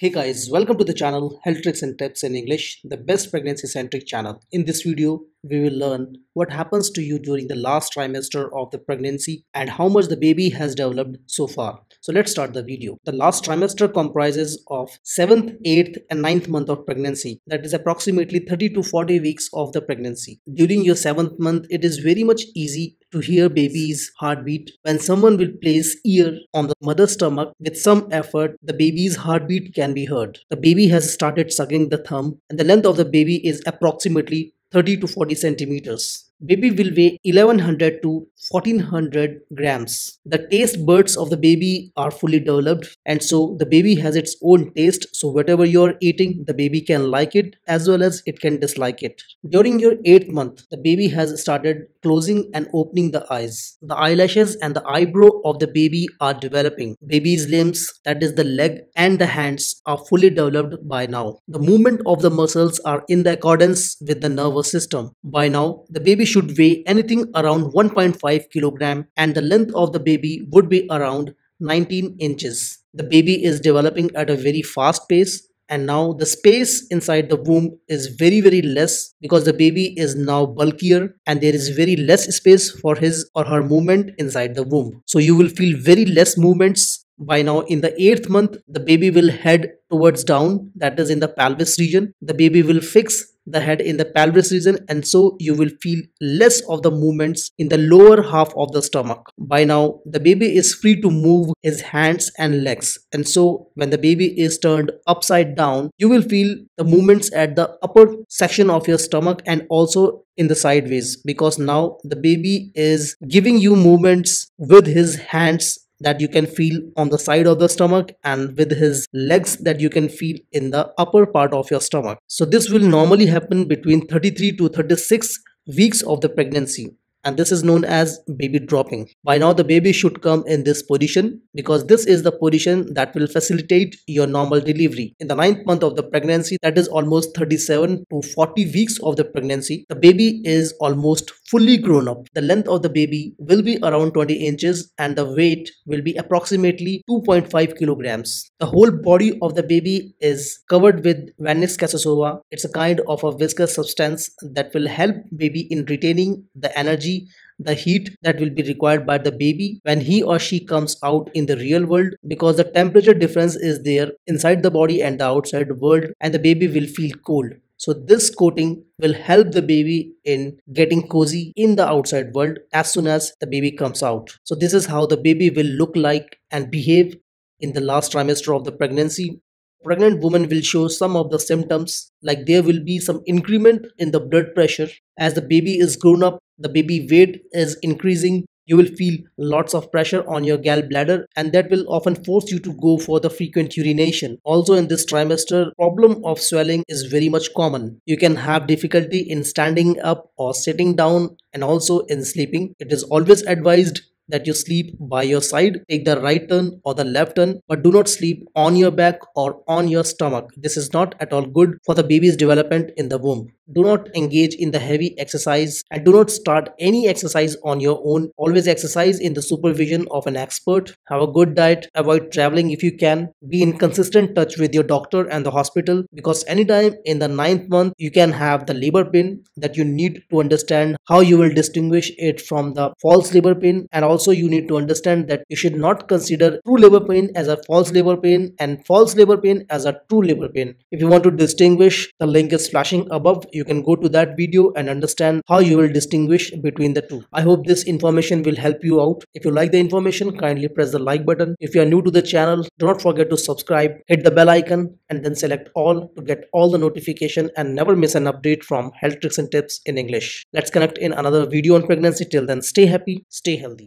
Hey guys, welcome to the channel Health Tricks and Tips in English, the best pregnancy-centric channel. In this video, we will learn what happens to you during the last trimester of the pregnancy and how much the baby has developed so far. So let's start the video. The last trimester comprises of 7th, 8th and 9th month of pregnancy. That is approximately 30 to 40 weeks of the pregnancy. During your 7th month, it is very much easy to hear baby's heartbeat. When someone will place ear on the mother's stomach with some effort, the baby's heartbeat can be heard. The baby has started sucking the thumb and the length of the baby is approximately 30 to 40 centimeters. Baby will weigh 1100 to 1400 grams. The taste buds of the baby are fully developed, and so the baby has its own taste. So whatever you're eating, the baby can like it as well as it can dislike it. During your 8th month, the baby has started closing and opening the eyes. The eyelashes and the eyebrow of the baby are developing. Baby's limbs, that is the leg and the hands, are fully developed by now. The movement of the muscles are in the accordance with the nervous system. By now, the baby should weigh anything around 1.5 kilogram and the length of the baby would be around 19 inches. The baby is developing at a very fast pace, and now the space inside the womb is very less because the baby is now bulkier and there is very less space for his or her movement inside the womb. So you will feel very less movements. By now, in the 8th month, the baby will head towards down, that is in the pelvis region. The baby will fix the head in the pelvis region, and so you will feel less of the movements in the lower half of the stomach. By now, the baby is free to move his hands and legs, and so when the baby is turned upside down, you will feel the movements at the upper section of your stomach and also in the sideways, because now the baby is giving you movements with his hands that you can feel on the side of the stomach, and with his legs that you can feel in the upper part of your stomach. So this will normally happen between 33 to 36 weeks of the pregnancy, and this is known as baby dropping. By now, the baby should come in this position because this is the position that will facilitate your normal delivery. In the 9th month of the pregnancy, that is almost 37 to 40 weeks of the pregnancy, the baby is almost fully grown up. The length of the baby will be around 20 inches and the weight will be approximately 2.5 kilograms. The whole body of the baby is covered with vernix caseosa. It's a kind of a viscous substance that will help baby in retaining the energy, the heat that will be required by the baby when he or she comes out in the real world, because the temperature difference is there inside the body and the outside world, and the baby will feel cold. So this coating will help the baby in getting cozy in the outside world as soon as the baby comes out. So this is how the baby will look like and behave in the last trimester of the pregnancy. Pregnant women will show some of the symptoms, like there will be some increment in the blood pressure. As the baby is grown up, the baby weight is increasing. You will feel lots of pressure on your gallbladder, and that will often force you to go for the frequent urination. Also in this trimester, problem of swelling is very much common. You can have difficulty in standing up or sitting down, and also in sleeping. It is always advised that you sleep by your side. Take the right turn or the left turn, but do not sleep on your back or on your stomach. This is not at all good for the baby's development in the womb. Do not engage in the heavy exercise and do not start any exercise on your own. Always exercise in the supervision of an expert. Have a good diet. Avoid traveling if you can. Be in consistent touch with your doctor and the hospital, because anytime in the 9th month you can have the labor pain that you need to understand how you will distinguish it from the false labor pain. And also you need to understand that you should not consider true labor pain as a false labor pain and false labor pain as a true labor pain. If you want to distinguish, the link is flashing above. You can go to that video and understand how you will distinguish between the two. I hope this information will help you out. If you like the information, kindly press the like button. If you are new to the channel, do not forget to subscribe, hit the bell icon and then select all to get all the notification and never miss an update from Health Tricks and Tips in English. Let's connect in another video on pregnancy. Till then, stay happy, stay healthy.